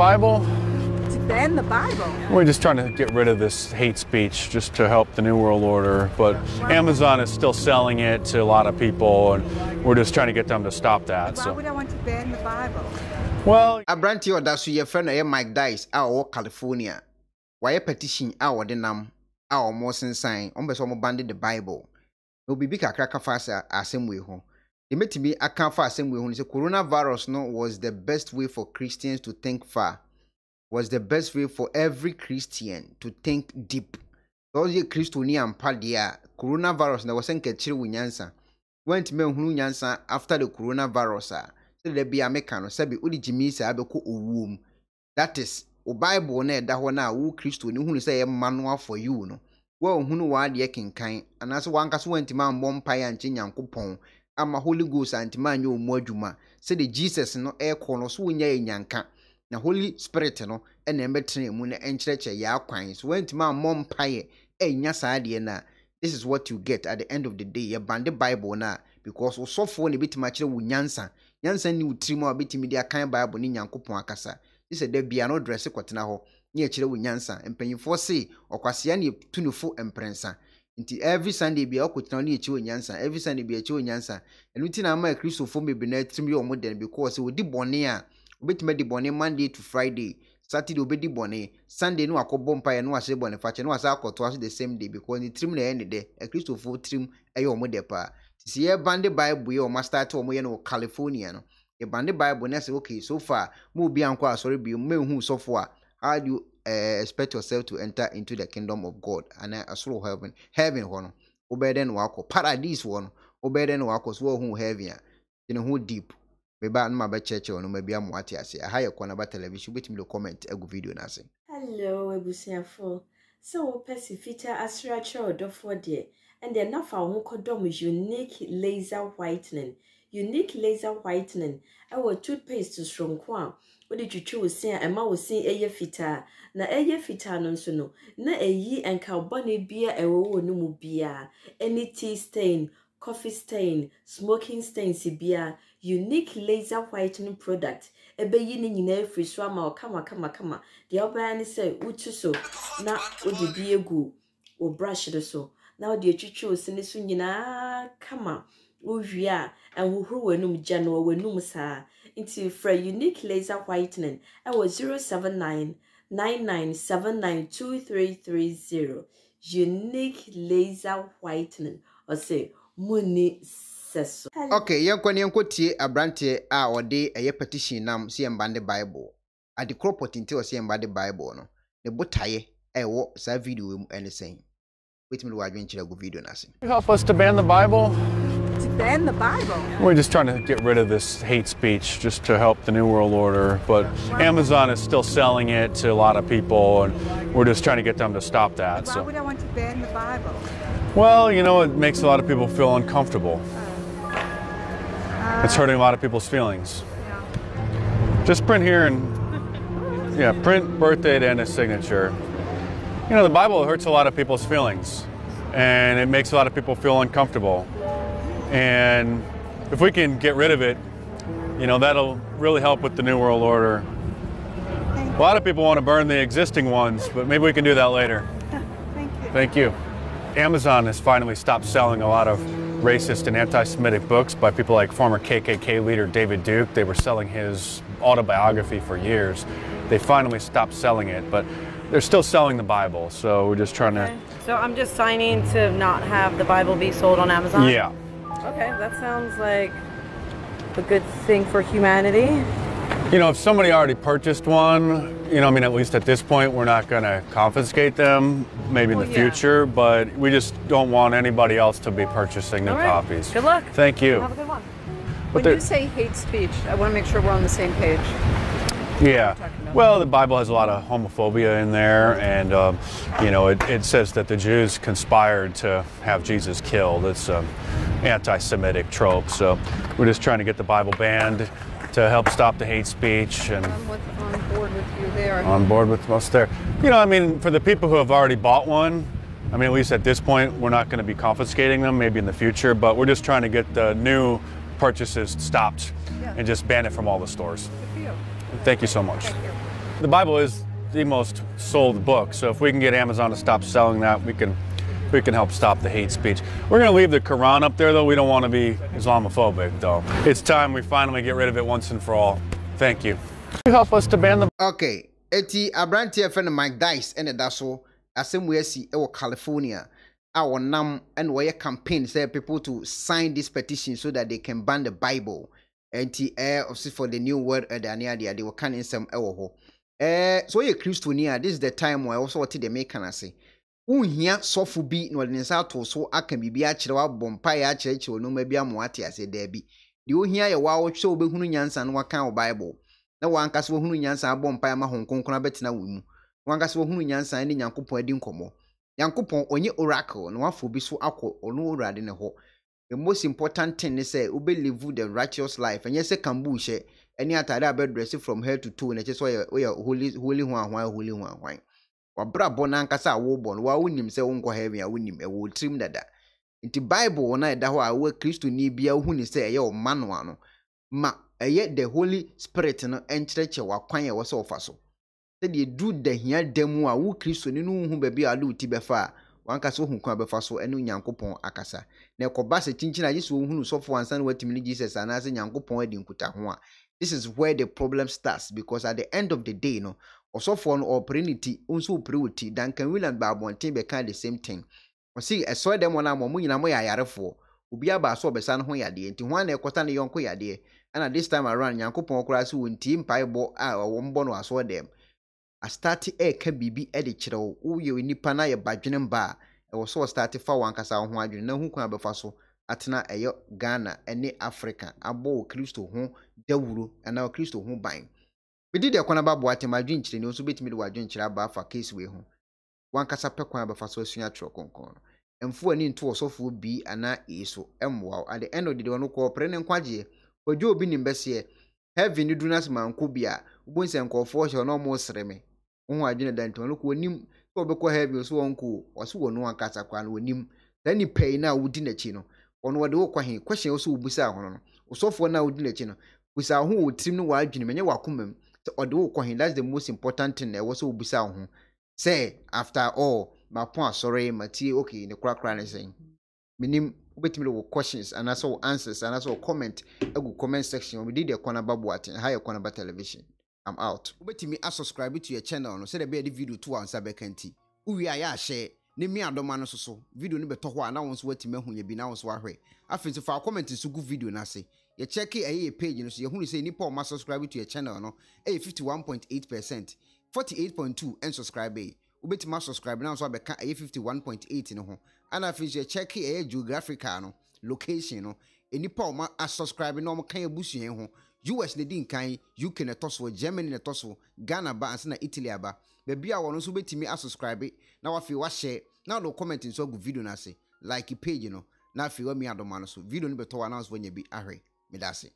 Bible? To ban the Bible? We're just trying to get rid of this hate speech just to help the New World Order, but Amazon is still selling it to a lot of people, and we're just trying to get them to stop that. Why would I want to ban the Bible? Well, I brought you that so your friend Mike Dice out of California. Why a petition out of the name, out of Moses sign, on the Bible? No be big a cracker fast as him way home. It made me a can't fast him way home. So coronavirus no was the best way for Christians to think far. Was the best way for every Christian to think deep. Those ye Christian and Padia coronavirus na wasn't catching winyansa. Went men who nyansa after the coronavirus. So there be a mechanic, sabi uli Jimmy Sabako womb. That is O Bible ne da hona woo Christo ni hunu say manual for you no. Well hunu wa de kin kan anaso wankaso antima mbompai anche nyankopon ama Holy Ghost antima nyo muadwuma say the Jesus no e kono so wonya yanka na Holy Spirit no ene mbetre mu na enchereche ya kwan so antima mbompai enya saa de na this is what you get at the end of the day ya ban the Bible na because wo sofo ne bitima kire wo nyansa nyansa ni utrimo abitimi dia kan Bible ni nyankopon akasa. He said, there be no dress kwatena ho near chilewu nyansa and panyinfo say okwasia ne tunufo emprensa nti every Sunday be okotena ne chiwo nyansa every Sunday be chiwo nyansa enu ti na ma Christofo mebe na trim yo modern because we di bone a obetime di bone Monday to Friday Saturday obedi bone Sunday no akobom mpae no ahye bone fache no asa akoto aso the same day because the trim na ene de Christofo trim ayo modern pa ti se ye bande Bible ye o master to omo ye no California no. A bandit Bible and say, okay, so far, move beyond qua sorry be who so far. How do you expect yourself to enter into the kingdom of God? And I slow heaven. Heaven one. Obey then walk paradise one. Obey then walk us who heavier. You know who deep. Maybe I'm my church or maybe I'm what I say. I hire corner about television with me to comment a good video nursing. Hello, Ebusiafo. So Pesifita Asra Chodo for dear, and then now for Wokodom is unique laser whitening. Unique laser whitening. Our toothpaste to strong kwa. What did you choose? Say, and ma was seeing a fita. Na a fita non so no. Na a ye and carbonate beer a woe no mu beer. Any tea stain, coffee stain, smoking stain, si beer. Unique laser whitening product. A beginning in every swammer or kama. The albany say, Utu so. Na would the beer go or brush it so. Now the choose in the swingina kama. Uvia and who were num general were numsa into for unique laser whitening. I was 079-9979-2330. Unique laser whitening or say money sesso. Okay, young Kwanyanko a brante our day a petition nam see and band the Bible. At the crop pot into a see and band the Bible no. The botaye a walk sa video and the same. Wait me to watch a good video nursing. Help us to ban the Bible. Ban the Bible. We're just trying to get rid of this hate speech just to help the New World Order, but Amazon is still selling it to a lot of people, and we're just trying to get them to stop that. Why would I want to ban the Bible? Well, you know, it makes a lot of people feel uncomfortable. It's hurting a lot of people's feelings. Yeah. Just print here and, yeah, print birthday to end a signature. You know, the Bible hurts a lot of people's feelings, and it makes a lot of people feel uncomfortable. And if we can get rid of it, you know, that'll really help with the New World Order. A lot of people want to burn the existing ones, but maybe we can do that later. Thank you. Thank you. Amazon has finally stopped selling a lot of racist and anti-Semitic books by people like former KKK leader David Duke. They were selling his autobiography for years. They finally stopped selling it, but they're still selling the Bible. So we're just trying to... So I'm just signing to not have the Bible be sold on Amazon? Yeah. Okay, that sounds like a good thing for humanity. You know, if somebody already purchased one, you know, I mean, at least at this point, we're not going to confiscate them, maybe in the future, but we just don't want anybody else to be purchasing new copies. Good luck. Thank you. Have a good one. When you say hate speech, I want to make sure we're on the same page. Yeah. Well, the Bible has a lot of homophobia in there, and, you know, it says that the Jews conspired to have Jesus killed. It's anti-Semitic trope, so we're just trying to get the Bible banned to help stop the hate speech. And I'm on board with you there. On board with us there. You know, I mean, for the people who have already bought one, I mean, at least at this point, we're not going to be confiscating them, maybe in the future, but we're just trying to get the new purchases stopped and just ban it from all the stores. Thank you so much. The Bible is the most sold book, so if we can get Amazon to stop selling that, we can help stop the hate speech. We're going to leave the Quran up there, though. We don't want to be Islamophobic, though. It's time we finally get rid of it once and for all. Thank you. Can you help us to ban the... Okay. Eti Abranti FN Mike Dice and Dasso Asimwe si ewo California. Our NAM and where campaign say people to sign this petition so that they can ban the Bible. Eti obviously for the new world Daniadia they were canning some ewo. So you Christiania, this is the time where also what they make can I say. Unhia sofu bi no de nsa to so aka bibia kyere wa bompa ya kyere kyere no ma bia mo ate ase da bi de ohia ye wa wo hwe obehunu nyansa no waka o Bible na wanka se ohunu nyansa bompa ya ma honkonkona betena wo mu wanka se ohunu nyansa ne Nyankopon adi nkomo Nyankopon onye oracle no wafo bi so akọ ono urade ne ho. The most important thing is say ube live the righteous life and yes kambu hye any atade abedress from head to toe na che so ye holy ho ahwan holy ho ahwan wabrabo na nkasa awobon wa unim se wonko heaven a unim e wo trim dada nti Bible na eda ho a we Christo ni bia huni se ye o manual no ma eye the Holy Spirit no enchreche wa kwan ye wo se ofaso se de du da hia demu a wo Christo ni no hu ba bia lu ti befa wankasa hu kwan befa so enu Nyankopon akasa na ekoba se chinchin a Yesu hunu sofo ansan watim ni Jesus ana se Nyankopon adi nkuta ho a. This is where the problem starts, because at the end of the day no also for an opportunity, also priority, then can will and Babon team be kind the same thing. Or see, I saw them on a moon in a way I had a four. Ubiaba saw Bessan Hoya de, and one a cotton young Koya de, and at this time around Yankopon Crass who in team pie ball or one bono I saw them. A starty air can be edited or you in Nipana a badgin bar, and was so started for one cassa on one, you know who can be faso, Atina a yo Ghana, and ne Africa, a bow Christo home, Dewuru, and now Christo home buying. We did a conaba boat in my drink, and also beat me to a drink for case way home. One cassapa quamba for so senior troconcon. And four and into a so full be and I is so wow at the end of the day, no corporate and quadgy. But you been in Bessie, heavy new dunas man could be a wins and call for no more sereme. Oh, I didn't then to look when him, for because heavy so uncle, or so no one cassaqua with him. Then he pay now with dinner chino. On what the walk question also beside on. Or so for now dinner chino. We saw who would trim no wild gin and welcome. Odo Kohin, that's the most important thing that was so bizarre. Say, after all, my point, sorry, my tea, okay, in the crack crying saying. Meaning, wait me with questions and I saw answers and I saw comment. A good comment section. We did a corner about what and higher corner about television. I'm out. Wait me, I subscribe to your channel and say the bed video 2 hours about Kenty. Uya share. Name me a domano so. Video number 2 hours now once waiting me when you be now so away. I think if our comment is a good video, now say. You check it a page, you know, so you say Nipo must subscribe to your channel, no? 51.8%, 48.2, and subscribe a. Ubit must subscribe now, so I can't 51.8, you know. And I think you check it a geographical, no? Location, no? And Nipo must subscribe, no? Can you boost you, US Nedin Kai, UK Netoso, Germany Netoso, Ghana ba, and Italy ba. Baby, I want to submit me as subscribe it. Now, if you watch it, now no comment in so good video, now say, like a page, you know. Now, if you want me, I don't mind, so video number 2 announced when you be a hurry. Me that's it.